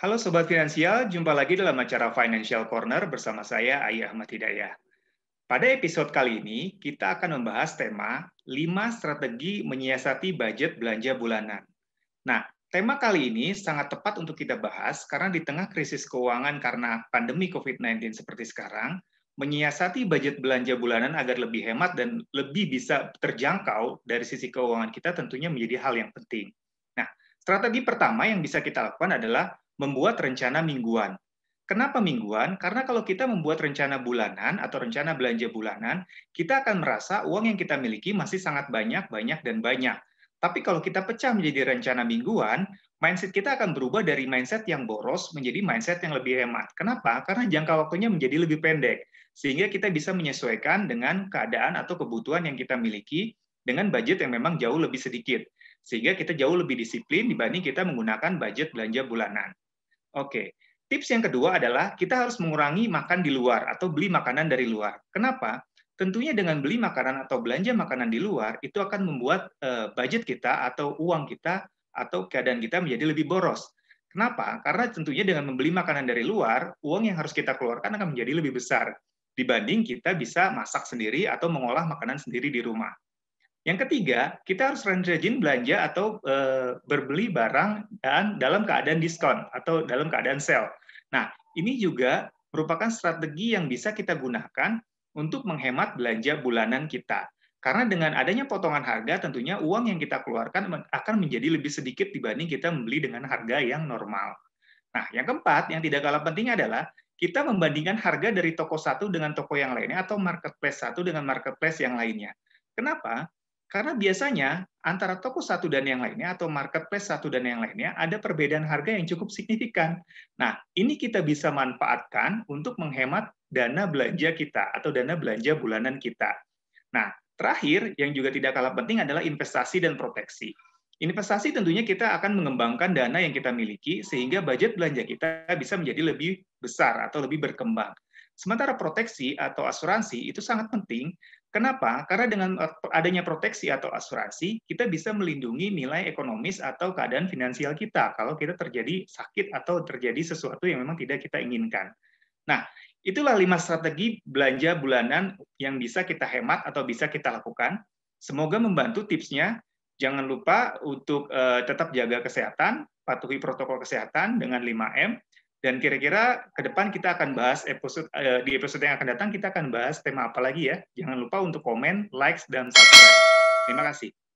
Halo Sobat Finansial, jumpa lagi dalam acara Financial Corner bersama saya, Ayah Ahmad Hidayah. Pada episode kali ini, kita akan membahas tema 5 strategi menyiasati budget belanja bulanan. Nah, tema kali ini sangat tepat untuk kita bahas karena di tengah krisis keuangan karena pandemi COVID-19 seperti sekarang, menyiasati budget belanja bulanan agar lebih hemat dan lebih bisa terjangkau dari sisi keuangan kita tentunya menjadi hal yang penting. Nah, strategi pertama yang bisa kita lakukan adalah membuat rencana mingguan. Kenapa mingguan? Karena kalau kita membuat rencana bulanan atau rencana belanja bulanan, kita akan merasa uang yang kita miliki masih sangat banyak. Tapi kalau kita pecah menjadi rencana mingguan, mindset kita akan berubah dari mindset yang boros menjadi mindset yang lebih hemat. Kenapa? Karena jangka waktunya menjadi lebih pendek, sehingga kita bisa menyesuaikan dengan keadaan atau kebutuhan yang kita miliki dengan budget yang memang jauh lebih sedikit. Sehingga kita jauh lebih disiplin dibanding kita menggunakan budget belanja bulanan. Oke, tips yang kedua adalah kita harus mengurangi makan di luar atau beli makanan dari luar. Kenapa? Tentunya dengan beli makanan atau belanja makanan di luar, itu akan membuat budget kita atau uang kita atau keadaan kita menjadi lebih boros. Kenapa? Karena tentunya dengan membeli makanan dari luar, uang yang harus kita keluarkan akan menjadi lebih besar dibanding kita bisa masak sendiri atau mengolah makanan sendiri di rumah. Yang ketiga, kita harus rajin belanja atau berbeli barang dan dalam keadaan diskon atau dalam keadaan sale. Nah, ini juga merupakan strategi yang bisa kita gunakan untuk menghemat belanja bulanan kita. Karena dengan adanya potongan harga, tentunya uang yang kita keluarkan akan menjadi lebih sedikit dibanding kita membeli dengan harga yang normal. Nah, yang keempat, yang tidak kalah penting adalah kita membandingkan harga dari toko satu dengan toko yang lainnya atau marketplace satu dengan marketplace yang lainnya. Kenapa? Karena biasanya antara toko satu dan yang lainnya atau marketplace satu dan yang lainnya ada perbedaan harga yang cukup signifikan. Nah, ini kita bisa manfaatkan untuk menghemat dana belanja kita atau dana belanja bulanan kita. Nah, terakhir yang juga tidak kalah penting adalah investasi dan proteksi. Investasi tentunya kita akan mengembangkan dana yang kita miliki sehingga budget belanja kita bisa menjadi lebih besar atau lebih berkembang. Sementara proteksi atau asuransi itu sangat penting. Kenapa? Karena dengan adanya proteksi atau asuransi, kita bisa melindungi nilai ekonomis atau keadaan finansial kita kalau kita terjadi sakit atau terjadi sesuatu yang memang tidak kita inginkan. Nah, itulah 5 strategi belanja bulanan yang bisa kita hemat atau bisa kita lakukan. Semoga membantu tipsnya. Jangan lupa untuk tetap jaga kesehatan, patuhi protokol kesehatan dengan 5M. Dan kira-kira ke depan kita akan bahas di episode yang akan datang, kita akan bahas tema apa lagi ya. Jangan lupa untuk komen, like, dan subscribe. Terima kasih.